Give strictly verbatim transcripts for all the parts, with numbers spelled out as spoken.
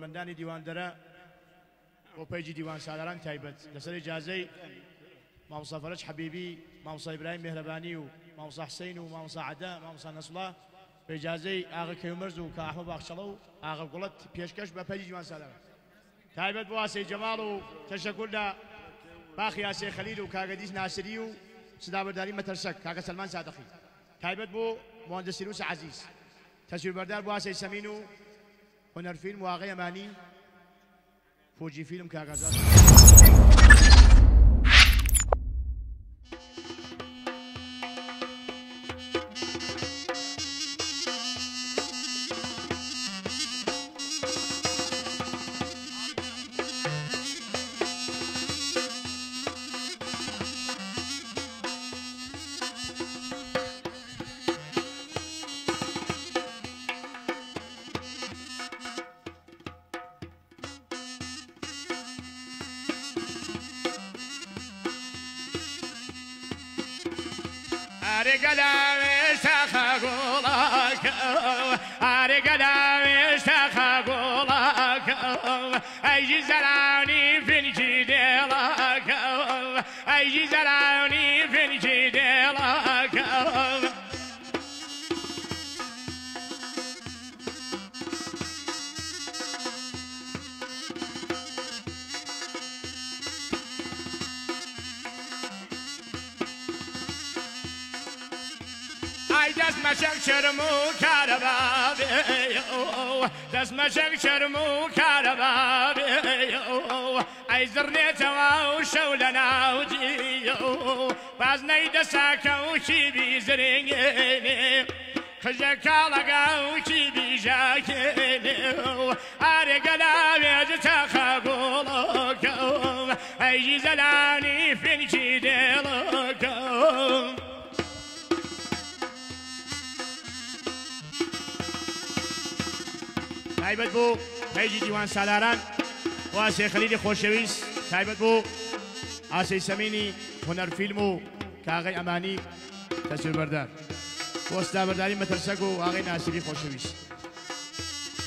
قمندانی دیوان داره و پیجی دیوان سالاران تایبت لسر اجازه مام صفرج حبیبی مام صا ابراهیم مهربانی و مام صا حسین و مام صا عدا مام صا نصلا پیجازه آقای کیومرز و که احمد باخشلو و آقای قلت پیشکش با پیجی دیوان سالاران تایبت بواسی جمال و تشکر دا باقی آسی خلیل و کاغدیس ناصری و صدابرداری مترسک کاغد سلمان صادقی تایبت بو مهندس روس عزیز تشویق بردار بواسی سمینو هنر فيلم واقعي أماني فوجي فيلم كاغازات تایبت بو پیجی دیوان سالاران و آسی خلیل خوشویس تایبت بو آسی سمینی هنر فیلم و کاغی امانی تسویر بردار و استابرداری مترسک و آقای ناصری خوشویس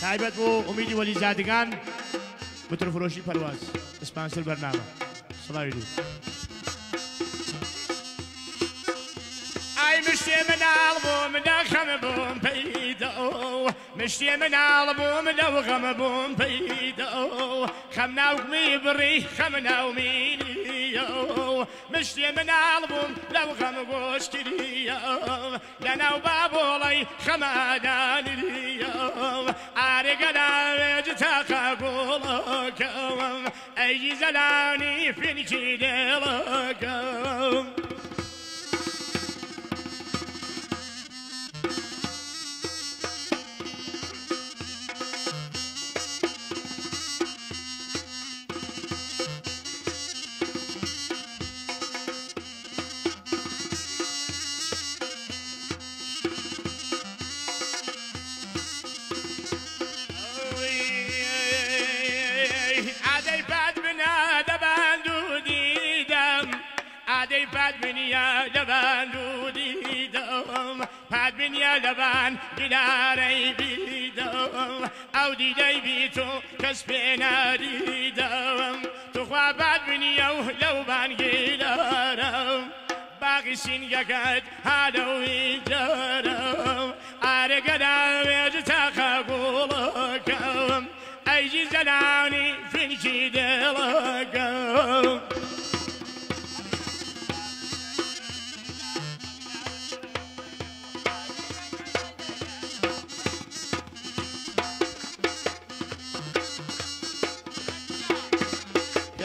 تایبت بو امیدی ولی زادگان مترفروشی پرواز اسپانسر برنامه صلاحی دو ای مشتی من آلبوم دخم بوم پیدو مشتی من آلبوم دو غم بوم پیدو خم ناومی بری خم ناومی نیو مشتی من آلبوم دو غم گوش کریو لناو بابولی خم آدان نیو آرگلار جتا قبول کم ای زلانی فنکی دل کم لبان دلاري بيدوم أو دي دي بيتو كسبنا ديدوم تخوى بعد بنيو لو بانجي لارم باقي سنجاكات هادو يجارم عارقنا ويجتاقبولكم أيجي زلاني فنجي دلكم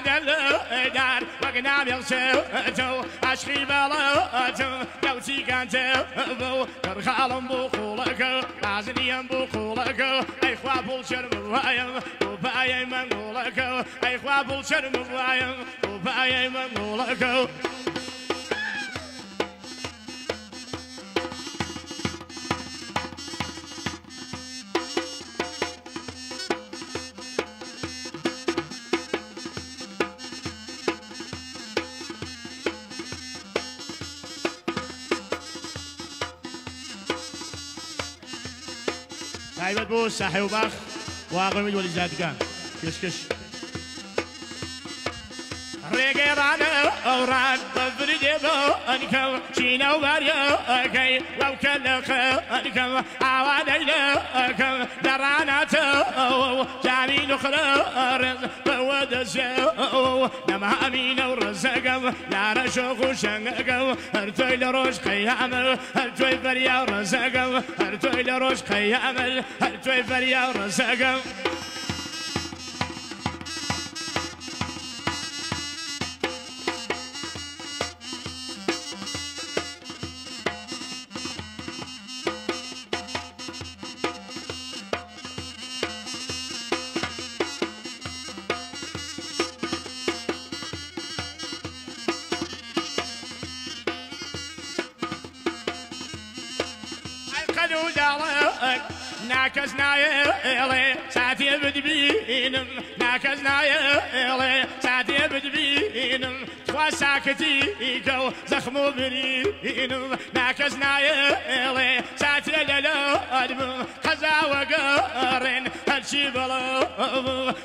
دل دار وگنام یخشت او، عشقی بالات دوستی کنت او، کرخالم بو خلق، عزیم بو خلق. خوابل شرم وایم و بایم منگول کو ای خوابل شرم وایم و بایم منگول کو تعيبت بو صحي وبخ واقمد ولي زادقان كش كش رقبان أوران فرد بأنكم شينا وبرياكي ووكلق أنكم عواليلكم درانات جامين خلق ودسوا نما أمين ورزقوا لا رشوق شنقوا هرتوي لروش قيامل هرتوي فريا ورزقوا هرتوي لروش قيامل هرتوي فريا ورزقوا ناكزنا يلي ساعتي بدبينم ناكزنا يلي ساعتي بدبينم تخوا ساكتيكو زخمو برينم ناكزنا يلي ساعتي للادم قزا وقارن هالشي بلو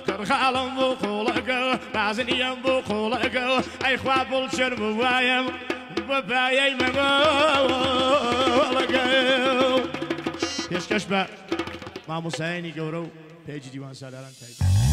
كرخالم بقولكو بازنيم بقولكو اي خوا بولشر موايم ببايي مغولكو يشكش بقى مع مسايني قورو بيجي ديوان سالاران تايد